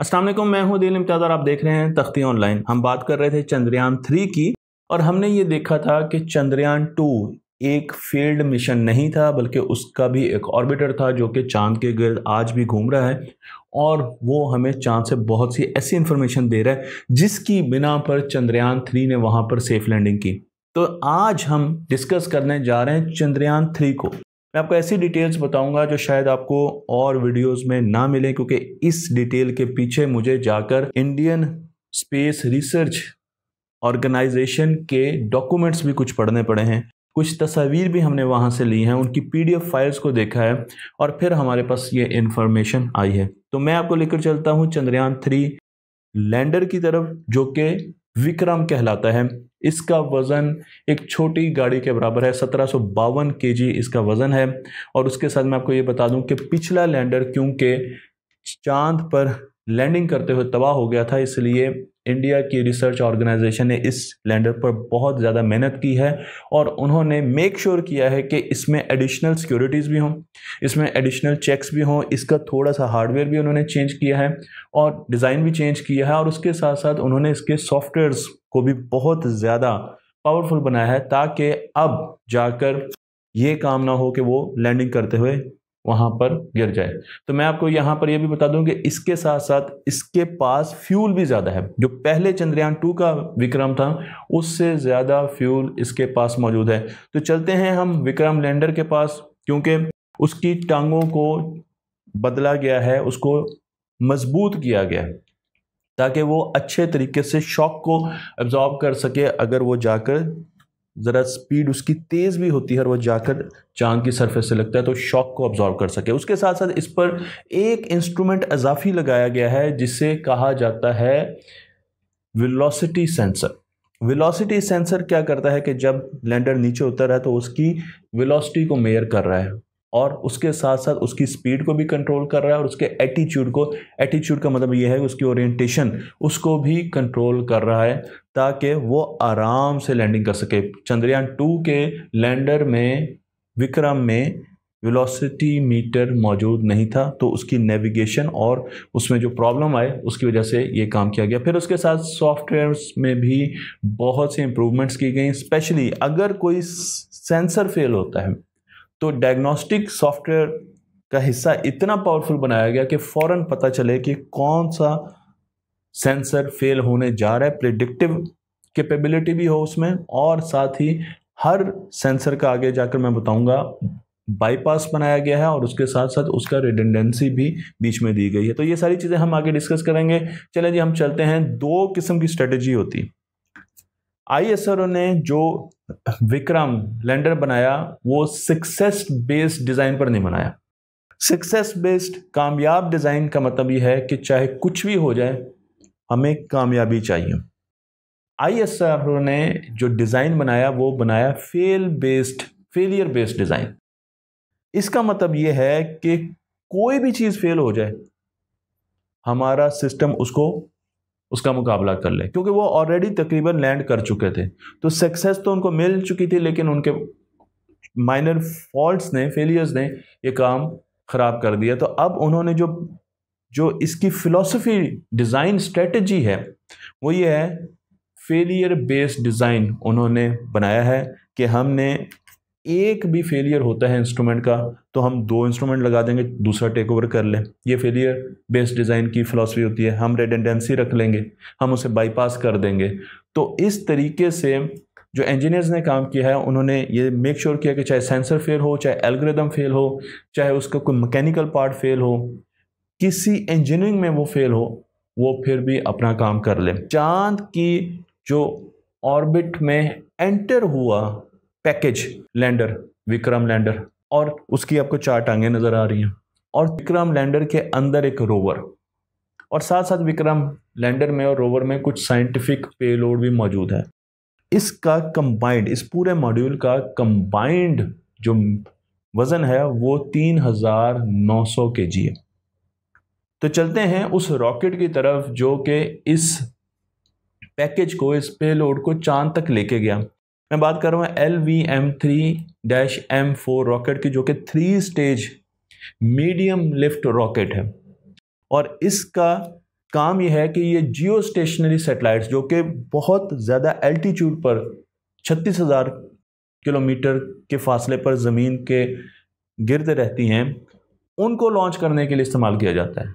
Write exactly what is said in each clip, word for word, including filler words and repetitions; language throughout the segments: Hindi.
अस्सलाम वालेकुम, मैं हूं आदिल इम्तियाज़ और आप देख रहे हैं तख्ती ऑनलाइन। हम बात कर रहे थे चंद्रयान थ्री की और हमने ये देखा था कि चंद्रयान टू एक फेल्ड मिशन नहीं था बल्कि उसका भी एक ऑर्बिटर था जो कि चांद के गर्द आज भी घूम रहा है और वो हमें चांद से बहुत सी ऐसी इन्फॉर्मेशन दे रहा है जिसकी बिना पर चंद्रयान थ्री ने वहाँ पर सेफ लैंडिंग की। तो आज हम डिस्कस करने जा रहे हैं चंद्रयान थ्री को। मैं आपको ऐसी डिटेल्स बताऊंगा जो शायद आपको और वीडियोस में ना मिले, क्योंकि इस डिटेल के पीछे मुझे जाकर इंडियन स्पेस रिसर्च ऑर्गेनाइजेशन के डॉक्यूमेंट्स भी कुछ पढ़ने पड़े हैं, कुछ तस्वीर भी हमने वहां से ली हैं, उनकी पीडीएफ फाइल्स को देखा है और फिर हमारे पास ये इन्फॉर्मेशन आई है। तो मैं आपको लेकर चलता हूँ चंद्रयान थ्री लैंडर की तरफ जो कि विक्रम कहलाता है। इसका वज़न एक छोटी गाड़ी के बराबर है, सत्रह सौ बावन के जी इसका वज़न है। और उसके साथ मैं आपको ये बता दूं कि पिछला लैंडर क्योंकि चांद पर लैंडिंग करते हुए तबाह हो गया था, इसलिए इंडिया की रिसर्च ऑर्गेनाइजेशन ने इस लैंडर पर बहुत ज़्यादा मेहनत की है और उन्होंने मेक श्योर किया है कि इसमें एडिशनल सिक्योरिटीज़ भी हों, इसमें एडिशनल चेक्स भी हों, इसका थोड़ा सा हार्डवेयर भी उन्होंने चेंज किया है और डिज़ाइन भी चेंज किया है और उसके साथ साथ उन्होंने इसके सॉफ्टवेयर्स को भी बहुत ज़्यादा पावरफुल बनाया है ताकि अब जाकर ये काम ना हो कि वो लैंडिंग करते हुए वहाँ पर गिर जाए। तो मैं आपको यहाँ पर यह भी बता दूं कि इसके साथ साथ इसके पास फ्यूल भी ज़्यादा है। जो पहले चंद्रयान टू का विक्रम था उससे ज़्यादा फ्यूल इसके पास मौजूद है। तो चलते हैं हम विक्रम लैंडर के पास, क्योंकि उसकी टांगों को बदला गया है, उसको मजबूत किया गया है ताकि वो अच्छे तरीके से शॉक को एब्जॉर्ब कर सके। अगर वो जाकर ज़रा स्पीड उसकी तेज़ भी होती है और वह जाकर चांद की सरफेस से लगता है तो शॉक को ऑब्जॉर्व कर सके। उसके साथ साथ इस पर एक इंस्ट्रूमेंट अजाफी लगाया गया है जिसे कहा जाता है वेलोसिटी सेंसर। वेलोसिटी सेंसर क्या करता है कि जब लैंडर नीचे उतर रहा है तो उसकी वेलोसिटी को मेजर कर रहा है और उसके साथ साथ उसकी स्पीड को भी कंट्रोल कर रहा है और उसके एटीट्यूड को, एटीट्यूड का मतलब यह है कि उसकी ओरिएंटेशन, उसको भी कंट्रोल कर रहा है ताकि वो आराम से लैंडिंग कर सके। चंद्रयान टू के लैंडर में, विक्रम में वेलोसिटी मीटर मौजूद नहीं था, तो उसकी नेविगेशन और उसमें जो प्रॉब्लम आए उसकी वजह से ये काम किया गया। फिर उसके साथ सॉफ्टवेयर्स में भी बहुत सी इम्प्रूवमेंट्स की गई, स्पेशली अगर कोई सेंसर फेल होता है तो डायग्नोस्टिक सॉफ्टवेयर का हिस्सा इतना पावरफुल बनाया गया कि फ़ौरन पता चले कि कौन सा सेंसर फेल होने जा रहा है। प्रेडिक्टिव कैपेबिलिटी भी हो उसमें और साथ ही हर सेंसर का आगे जाकर मैं बताऊंगा बाईपास बनाया गया है और उसके साथ साथ उसका रिडंडेंसी भी बीच में दी गई है। तो ये सारी चीज़ें हम आगे डिस्कस करेंगे। चलें जी, हम चलते हैं। दो किस्म की स्ट्रेटजी होती है। आईएसआरओ ने जो विक्रम लैंडर बनाया वो सक्सेस बेस्ड डिज़ाइन पर नहीं बनाया। सक्सेस बेस्ड कामयाब डिज़ाइन का मतलब यह है कि चाहे कुछ भी हो जाए हमें कामयाबी चाहिए। आईएसआरओ ने जो डिज़ाइन बनाया वो बनाया fail based, failure based design. इसका मतलब यह है कि कोई भी चीज़ फेल हो जाए हमारा सिस्टम उसको, उसका मुकाबला कर ले, क्योंकि वो ऑलरेडी तकरीबन लैंड कर चुके थे। तो सक्सेस तो उनको मिल चुकी थी लेकिन उनके माइनर फॉल्ट्स ने, फेलियर्स ने ये काम ख़राब कर दिया। तो अब उन्होंने जो जो इसकी फिलॉसफी, डिज़ाइन स्ट्रेटजी है वो ये है, फेलियर बेस्ड डिज़ाइन उन्होंने बनाया है कि हमने एक भी फेलियर होता है इंस्ट्रूमेंट का तो हम दो इंस्ट्रूमेंट लगा देंगे, दूसरा टेक ओवर कर लें। ये फेलियर बेस्ड डिज़ाइन की फिलॉसफी होती है। हम रेडेंडेंसी रख लेंगे, हम उसे बाईपास कर देंगे। तो इस तरीके से जो इंजीनियर्स ने काम किया है उन्होंने ये मेक श्योर किया कि चाहे सेंसर फेल हो, चाहे एल्गोरिदम फेल हो, चाहे उसका कोई मैकेनिकल पार्ट फेल हो, किसी इंजीनियरिंग में वो फेल हो, वो फिर भी अपना काम कर ले। चांद की जो ऑर्बिट में एंटर हुआ पैकेज लैंडर विक्रम लैंडर, और उसकी आपको चार टांगें नज़र आ रही हैं और विक्रम लैंडर के अंदर एक रोवर और साथ साथ विक्रम लैंडर में और रोवर में कुछ साइंटिफिक पेलोड भी मौजूद है। इसका कंबाइंड, इस पूरे मॉड्यूल का कंबाइंड जो वज़न है वो तीन हज़ार नौ सौ के जी है। तो चलते हैं उस रॉकेट की तरफ जो कि इस पैकेज को, इस पेलोड को चांद तक लेके गया। मैं बात कर रहा हूँ L V M three dash M four rocket की, जो कि three stage medium lift rocket है और इसका काम यह है कि ये जियो स्टेशनरी सेटेलाइट्स जो कि बहुत ज़्यादा एल्टीट्यूड पर छत्तीस हज़ार किलोमीटर के फासले पर ज़मीन के गिरद रहती हैं, उनको लॉन्च करने के लिए इस्तेमाल किया जाता है।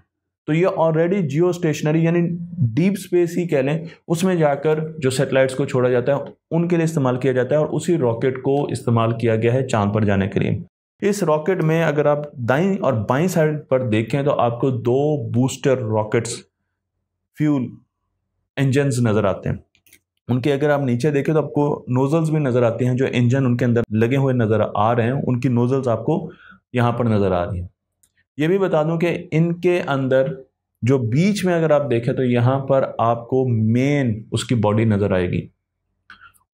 तो ये ऑलरेडी जियो स्टेशनरी यानी डीप स्पेस ही कह लें, उसमें जाकर जो सेटेलाइट्स को छोड़ा जाता है उनके लिए इस्तेमाल किया जाता है, और उसी रॉकेट को इस्तेमाल किया गया है चांद पर जाने के लिए। इस रॉकेट में अगर आप दाईं और बाईं साइड पर देखें तो आपको दो बूस्टर रॉकेट्स फ्यूल इंजन्स नज़र आते हैं। उनके अगर आप नीचे देखें तो आपको नोजल्स भी नज़र आती हैं, जो इंजन उनके अंदर लगे हुए नज़र आ रहे हैं उनकी नोजल्स आपको यहाँ पर नज़र आ रही हैं। ये भी बता दूं कि इनके अंदर जो बीच में अगर आप देखें तो यहाँ पर आपको मेन उसकी बॉडी नज़र आएगी,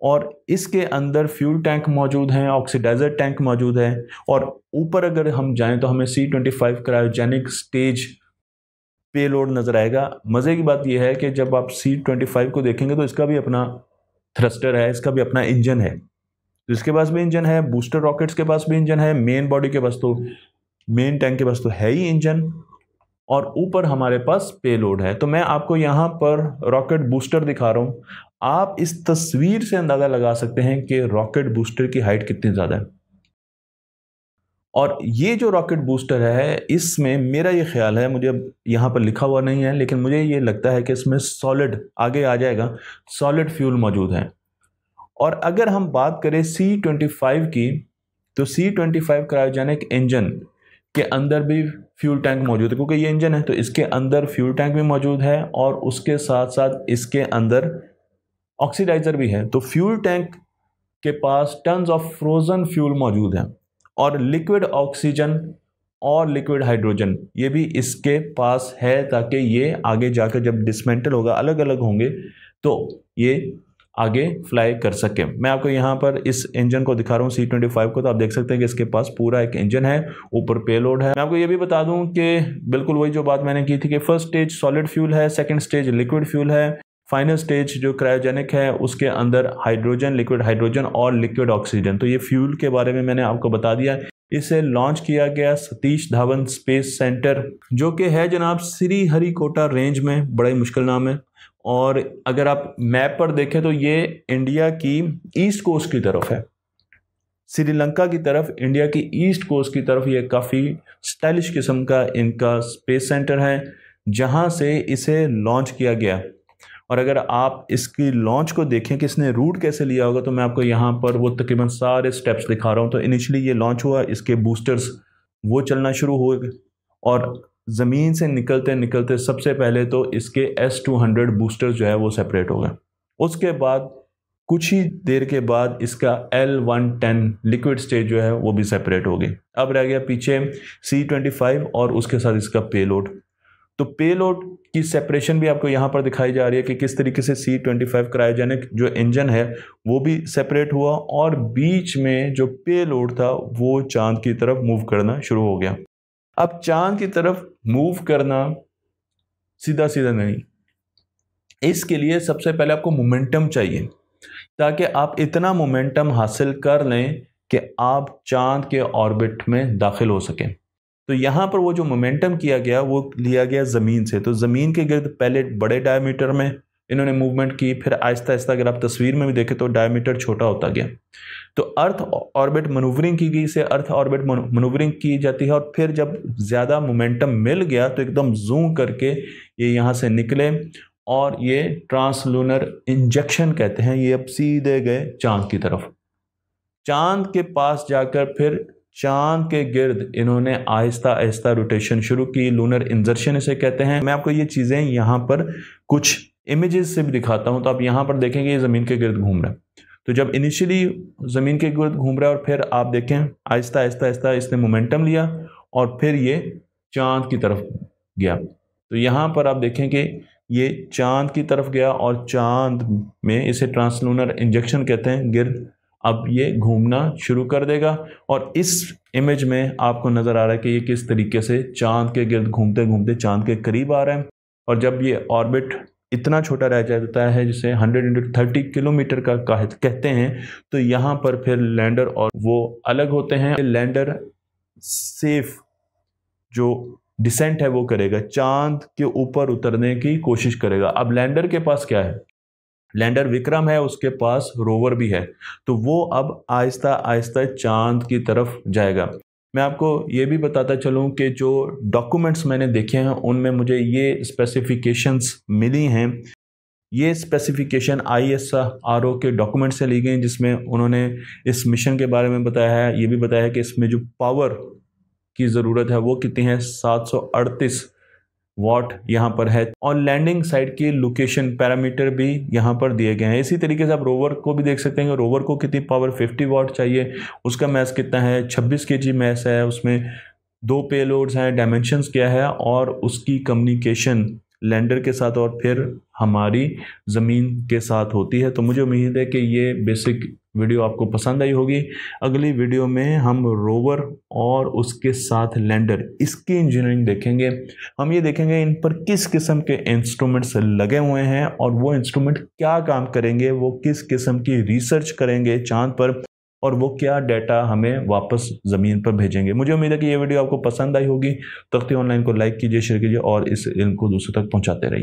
और इसके अंदर फ्यूल टैंक मौजूद हैं, ऑक्सीडाइजर टैंक मौजूद है, और ऊपर अगर हम जाएँ तो हमें C twenty five cryogenic stage payload नज़र आएगा। मज़े की बात यह है कि जब आप सी ट्वेंटी फाइव को देखेंगे तो इसका भी अपना थ्रस्टर है, इसका भी अपना इंजन है, तो इसके पास भी इंजन है, बूस्टर रॉकेट्स के पास भी इंजन है, मेन बॉडी के पास तो मेन टैंक के पास तो है ही इंजन, और ऊपर हमारे पास पेलोड है। तो मैं आपको यहाँ पर रॉकेट बूस्टर दिखा रहा हूँ, आप इस तस्वीर से अंदाज़ा लगा सकते हैं कि रॉकेट बूस्टर की हाइट कितनी ज़्यादा है। और ये जो रॉकेट बूस्टर है इसमें मेरा ये ख्याल है, मुझे यहाँ पर लिखा हुआ नहीं है लेकिन मुझे ये लगता है कि इसमें सॉलिड आगे आ जाएगा, सॉलिड फ्यूल मौजूद है। और अगर हम बात करें सी ट्वेंटी फाइव की तो C twenty five cryogenic engine के अंदर भी फ्यूल टैंक मौजूद है, क्योंकि ये इंजन है तो इसके अंदर फ्यूल टैंक भी मौजूद है और उसके साथ साथ इसके अंदर ऑक्सीडाइजर भी है। तो फ्यूल टैंक के पास टन्स ऑफ फ्रोजन फ्यूल मौजूद है, और लिक्विड ऑक्सीजन और लिक्विड हाइड्रोजन ये भी इसके पास है, ताकि ये आगे जाकर जब डिसमेंटल होगा, अलग अलग होंगे तो ये आगे फ्लाई कर सके। मैं आपको यहाँ पर इस इंजन को दिखा रहा हूँ सी ट्वेंटी फाइव को, तो आप देख सकते हैं कि इसके पास पूरा एक इंजन है, ऊपर पेलोड है। मैं आपको ये भी बता दूँ कि बिल्कुल वही जो बात मैंने की थी कि फर्स्ट स्टेज सॉलिड फ्यूल है, सेकेंड स्टेज लिक्विड फ्यूल है, फाइनल स्टेज जो क्रायोजेनिक है उसके अंदर हाइड्रोजन, लिक्विड हाइड्रोजन और लिक्विड ऑक्सीजन। तो ये फ्यूल के बारे में मैंने आपको बता दिया। इसे लॉन्च किया गया सतीश धवन स्पेस सेंटर, जो कि है जनाब श्रीहरिकोटा रेंज में, बड़ा ही मुश्किल नाम है। और अगर आप मैप पर देखें तो ये इंडिया की ईस्ट कोस्ट की तरफ है, श्रीलंका की तरफ, इंडिया की ईस्ट कोस्ट की तरफ। ये काफ़ी स्टाइलिश किस्म का इनका स्पेस सेंटर है जहाँ से इसे लॉन्च किया गया। और अगर आप इसकी लॉन्च को देखें कि इसने रूट कैसे लिया होगा, तो मैं आपको यहाँ पर वो तकरीबन सारे स्टेप्स दिखा रहा हूँ। तो इनिशियली ये लॉन्च हुआ, इसके बूस्टर्स वो चलना शुरू हुए, और ज़मीन से निकलते निकलते सबसे पहले तो इसके एस टू हंड्रेड बूस्टर्स जो है वो सेपरेट हो गए। उसके बाद कुछ ही देर के बाद इसका L one ten liquid stage जो है वो भी सेपरेट हो गई। अब रह गया पीछे सी ट्वेंटी फाइव और उसके साथ इसका पेलोड। तो पेलोड की सेपरेशन भी आपको यहाँ पर दिखाई जा रही है कि किस तरीके से सी ट्वेंटी फाइव क्रायोजेनिक जो इंजन है वो भी सेपरेट हुआ, और बीच में जो पेलोड था वो चांद की तरफ मूव करना शुरू हो गया। अब चांद की तरफ मूव करना सीधा सीधा नहीं, इसके लिए सबसे पहले आपको मोमेंटम चाहिए, ताकि आप इतना मोमेंटम हासिल कर लें कि आप चांद के ऑर्बिट में दाखिल हो सकें। तो यहाँ पर वो जो मोमेंटम किया गया वो लिया गया ज़मीन से। तो ज़मीन के गिर्द पहले बड़े डायमीटर में इन्होंने मूवमेंट की, फिर आहिस्ता आहिस्ता अगर आप तस्वीर में भी देखें तो डायमीटर छोटा होता गया। तो अर्थ ऑर्बिट मनूवरिंग की गई, से अर्थ ऑर्बिट मनूवरिंग की जाती है, और फिर जब ज़्यादा मोमेंटम मिल गया तो एकदम जूम करके ये यहाँ से निकले, और ये ट्रांसलूनर इंजेक्शन कहते हैं। ये अब सीधे गए चाँद की तरफ, चाँद के पास जाकर फिर चांद के गिर्द इन्होंने आहिस्ता आहिस्ता रोटेशन शुरू की, लूनर इंजर्शन इसे कहते हैं। मैं आपको ये चीज़ें यहाँ पर कुछ इमेजेस से भी दिखाता हूँ। तो आप यहाँ पर देखेंगे ये ज़मीन के गिर्द घूम रहा है, तो जब इनिशियली ज़मीन के गिर्द घूम रहा है और फिर आप देखें आहिस्ता आहिस्ता आहिस्ता इसने मोमेंटम लिया और फिर ये चाँद की तरफ गया। तो यहाँ पर आप देखेंगे ये चाँद की तरफ गया, और चाँद में इसे ट्रांसलूनर इंजेक्शन कहते हैं। गिर्द अब ये घूमना शुरू कर देगा, और इस इमेज में आपको नज़र आ रहा है कि ये किस तरीके से चांद के गिर्द घूमते घूमते चांद के करीब आ रहा है। और जब ये ऑर्बिट इतना छोटा रह जाता है जिसे हंड्रेड इंटू थर्टी किलोमीटर का कहते हैं, तो यहाँ पर फिर लैंडर और वो अलग होते हैं। लैंडर सेफ जो डिसेंट है वो करेगा, चांद के ऊपर उतरने की कोशिश करेगा। अब लैंडर के पास क्या है, लैंडर विक्रम है, उसके पास रोवर भी है, तो वो अब आहिस्ता आहिस्ता चांद की तरफ जाएगा। मैं आपको ये भी बताता चलूँ कि जो डॉक्यूमेंट्स मैंने देखे हैं उनमें मुझे ये स्पेसिफिकेशंस मिली हैं। ये specification I S R O के डॉक्यूमेंट से ली गई, जिसमें उन्होंने इस मिशन के बारे में बताया है। ये भी बताया है कि इसमें जो पावर की ज़रूरत है वो कितनी है, सात सौ अड़तीस वाट यहाँ पर है, और लैंडिंग साइट की लोकेशन पैरामीटर भी यहाँ पर दिए गए हैं। इसी तरीके से आप रोवर को भी देख सकते हैं, रोवर को कितनी पावर पचास वाट चाहिए, उसका मास कितना है, छब्बीस केजी मास है, उसमें दो पेलोड्स हैं, डायमेंशंस क्या है, और उसकी कम्युनिकेशन लैंडर के साथ और फिर हमारी ज़मीन के साथ होती है। तो मुझे उम्मीद है कि ये बेसिक वीडियो आपको पसंद आई होगी। अगली वीडियो में हम रोवर और उसके साथ लैंडर, इसकी इंजीनियरिंग देखेंगे। हम ये देखेंगे इन पर किस किस्म के इंस्ट्रूमेंट्स लगे हुए हैं और वो इंस्ट्रूमेंट क्या काम करेंगे, वो किस किस्म की रिसर्च करेंगे चांद पर, और वो क्या डाटा हमें वापस ज़मीन पर भेजेंगे। मुझे उम्मीद है कि ये वीडियो आपको पसंद आई होगी। तख्ती ऑनलाइन को लाइक कीजिए, शेयर कीजिए और इस इल्म को दूसरों तक पहुँचाते रहिए।